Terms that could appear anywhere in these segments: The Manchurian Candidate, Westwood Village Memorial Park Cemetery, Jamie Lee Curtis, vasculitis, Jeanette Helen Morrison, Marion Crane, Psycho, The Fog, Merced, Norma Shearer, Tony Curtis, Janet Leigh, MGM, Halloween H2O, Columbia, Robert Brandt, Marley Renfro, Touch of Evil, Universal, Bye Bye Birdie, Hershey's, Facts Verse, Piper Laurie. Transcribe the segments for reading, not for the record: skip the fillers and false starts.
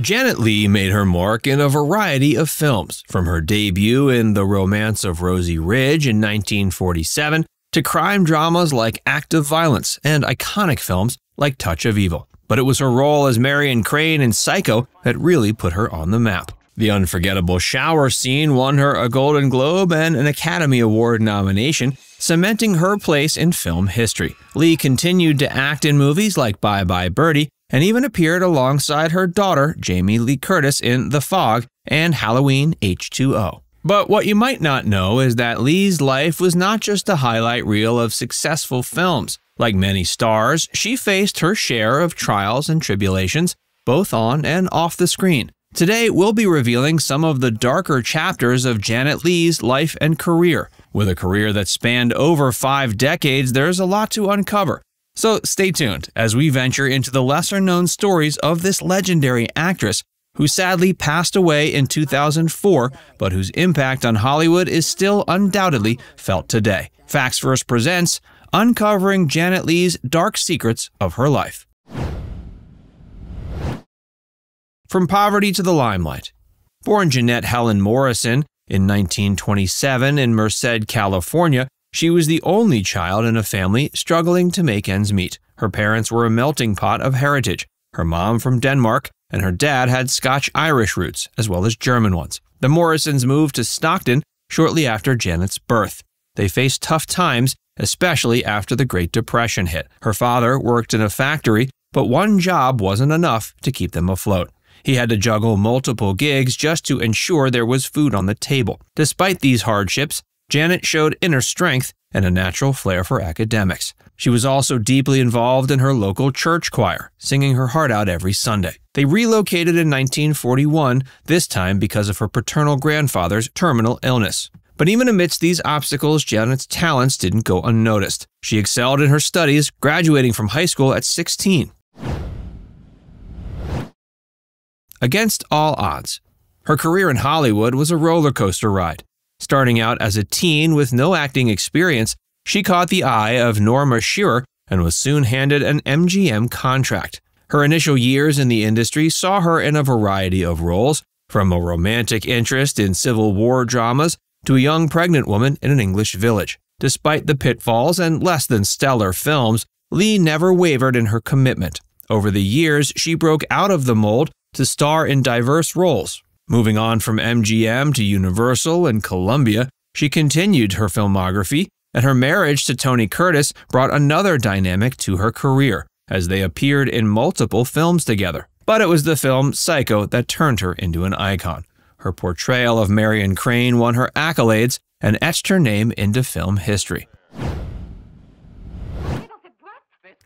Janet Leigh made her mark in a variety of films, from her debut in The Romance of Rosie Ridge in 1947 to crime dramas like Act of Violence and iconic films like Touch of Evil. But it was her role as Marion Crane in Psycho that really put her on the map. The unforgettable shower scene won her a Golden Globe and an Academy Award nomination, cementing her place in film history. Leigh continued to act in movies like Bye Bye Birdie, and even appeared alongside her daughter, Jamie Lee Curtis, in The Fog and Halloween H2O. But what you might not know is that Leigh's life was not just a highlight reel of successful films. Like many stars, she faced her share of trials and tribulations, both on and off the screen. Today, we'll be revealing some of the darker chapters of Janet Leigh's life and career. With a career that spanned over 5 decades, there's a lot to uncover. So stay tuned as we venture into the lesser-known stories of this legendary actress who sadly passed away in 2004, but whose impact on Hollywood is still undoubtedly felt today. Facts Verse presents Uncovering Janet Leigh's Dark Secrets of Her Life. From poverty to the limelight. Born Jeanette Helen Morrison in 1927 in Merced, California, she was the only child in a family struggling to make ends meet. Her parents were a melting pot of heritage, her mom from Denmark, and her dad had Scotch-Irish roots, as well as German ones. The Morrisons moved to Stockton shortly after Janet's birth. They faced tough times, especially after the Great Depression hit. Her father worked in a factory, but one job wasn't enough to keep them afloat. He had to juggle multiple gigs just to ensure there was food on the table. Despite these hardships, Janet showed inner strength and a natural flair for academics. She was also deeply involved in her local church choir, singing her heart out every Sunday. They relocated in 1941, this time because of her paternal grandfather's terminal illness. But even amidst these obstacles, Janet's talents didn't go unnoticed. She excelled in her studies, graduating from high school at 16. Against all odds, her career in Hollywood was a roller coaster ride. Starting out as a teen with no acting experience, she caught the eye of Norma Shearer and was soon handed an MGM contract. Her initial years in the industry saw her in a variety of roles, from a romantic interest in Civil War dramas to a young pregnant woman in an English village. Despite the pitfalls and less than stellar films, Leigh never wavered in her commitment. Over the years, she broke out of the mold to star in diverse roles. Moving on from MGM to Universal and Columbia, she continued her filmography, and her marriage to Tony Curtis brought another dynamic to her career, as they appeared in multiple films together. But it was the film Psycho that turned her into an icon. Her portrayal of Marion Crane won her accolades and etched her name into film history.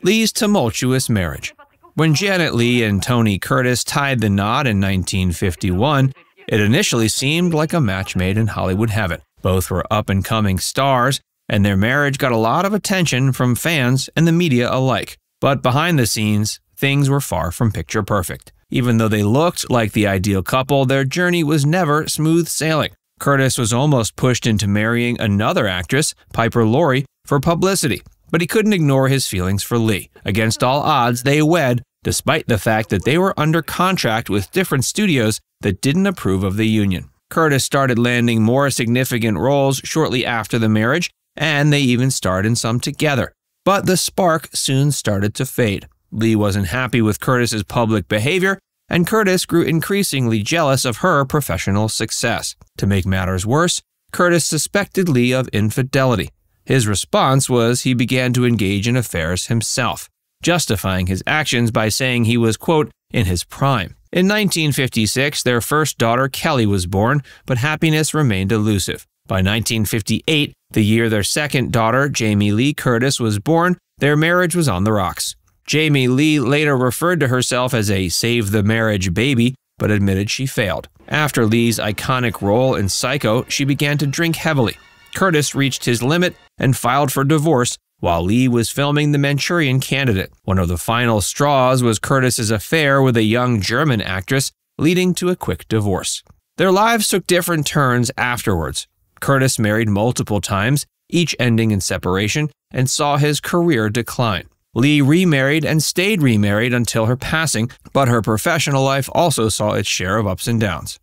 Leigh's tumultuous marriage. When Janet Leigh and Tony Curtis tied the knot in 1951, it initially seemed like a match made in Hollywood heaven. Both were up-and-coming stars, and their marriage got a lot of attention from fans and the media alike. But behind the scenes, things were far from picture perfect. Even though they looked like the ideal couple, their journey was never smooth sailing. Curtis was almost pushed into marrying another actress, Piper Laurie, for publicity, but he couldn't ignore his feelings for Leigh. Against all odds, they wed, despite the fact that they were under contract with different studios that didn't approve of the union. Curtis started landing more significant roles shortly after the marriage, and they even starred in some together. But the spark soon started to fade. Leigh wasn't happy with Curtis's public behavior, and Curtis grew increasingly jealous of her professional success. To make matters worse, Curtis suspected Leigh of infidelity. His response was he began to engage in affairs himself, justifying his actions by saying he was, quote, in his prime. In 1956, their first daughter, Kelly, was born, but happiness remained elusive. By 1958, the year their second daughter, Jamie Lee Curtis, was born, their marriage was on the rocks. Jamie Lee later referred to herself as a save-the-marriage baby, but admitted she failed. After Leigh's iconic role in Psycho, she began to drink heavily. Curtis reached his limit and filed for divorce, while Leigh was filming The Manchurian Candidate. One of the final straws was Curtis's affair with a young German actress, leading to a quick divorce. Their lives took different turns afterwards. Curtis married multiple times, each ending in separation, and saw his career decline. Leigh remarried and stayed remarried until her passing, but her professional life also saw its share of ups and downs.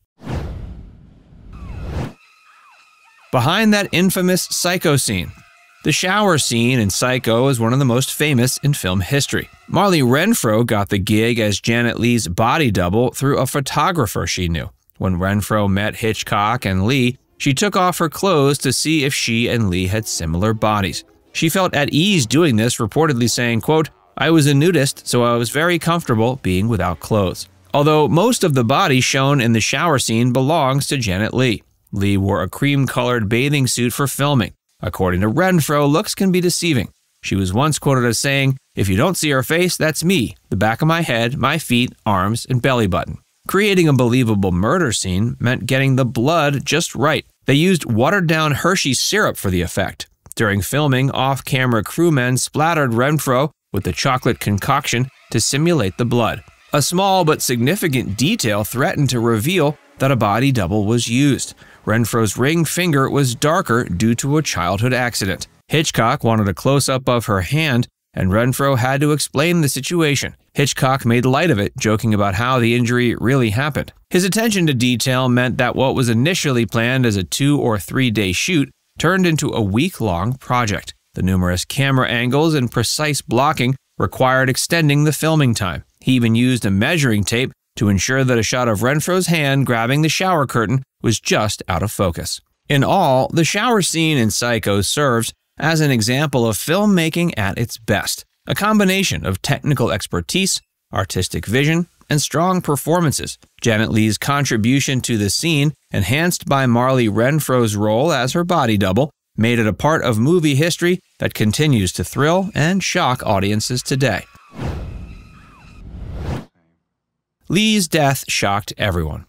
Behind that infamous Psycho scene. The shower scene in Psycho is one of the most famous in film history. Marley Renfro got the gig as Janet Leigh's body double through a photographer she knew. When Renfro met Hitchcock and Leigh, she took off her clothes to see if she and Leigh had similar bodies. She felt at ease doing this, reportedly saying, quote, "I was a nudist, so I was very comfortable being without clothes." Although most of the body shown in the shower scene belongs to Janet Leigh. Leigh wore a cream-colored bathing suit for filming. According to Renfro, looks can be deceiving. She was once quoted as saying, "If you don't see her face, that's me, the back of my head, my feet, arms, and belly button." Creating a believable murder scene meant getting the blood just right. They used watered-down Hershey's syrup for the effect. During filming, off-camera crewmen splattered Renfro with the chocolate concoction to simulate the blood. A small but significant detail threatened to reveal that a body double was used. Renfro's ring finger was darker due to a childhood accident. Hitchcock wanted a close-up of her hand, and Renfro had to explain the situation. Hitchcock made light of it, joking about how the injury really happened. His attention to detail meant that what was initially planned as a 2- or 3-day shoot turned into a week-long project. The numerous camera angles and precise blocking required extending the filming time. He even used a measuring tape to ensure that a shot of Renfro's hand grabbing the shower curtain was just out of focus. In all, the shower scene in Psycho serves as an example of filmmaking at its best, a combination of technical expertise, artistic vision, and strong performances. Janet Leigh's contribution to the scene, enhanced by Marley Renfro's role as her body double, made it a part of movie history that continues to thrill and shock audiences today. Leigh's death shocked everyone.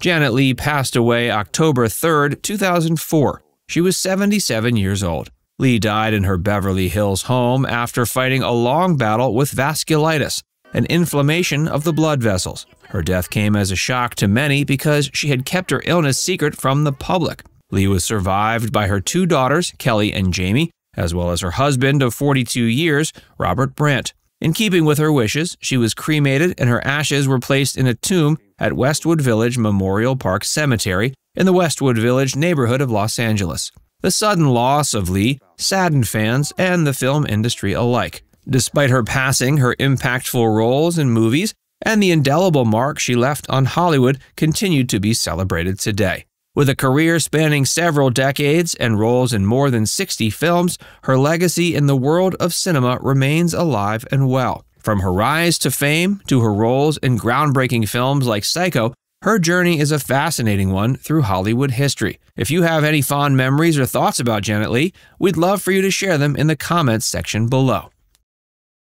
Janet Leigh passed away October 3, 2004. She was 77 years old. Leigh died in her Beverly Hills home after fighting a long battle with vasculitis, an inflammation of the blood vessels. Her death came as a shock to many because she had kept her illness secret from the public. Leigh was survived by her 2 daughters, Kelly and Jamie, as well as her husband of 42 years, Robert Brandt. In keeping with her wishes, she was cremated and her ashes were placed in a tomb at Westwood Village Memorial Park Cemetery in the Westwood Village neighborhood of Los Angeles. The sudden loss of Leigh saddened fans and the film industry alike. Despite her passing, her impactful roles in movies and the indelible mark she left on Hollywood continue to be celebrated today. With a career spanning several decades and roles in more than 60 films, her legacy in the world of cinema remains alive and well. From her rise to fame to her roles in groundbreaking films like Psycho, her journey is a fascinating one through Hollywood history. If you have any fond memories or thoughts about Janet Leigh, we'd love for you to share them in the comments section below.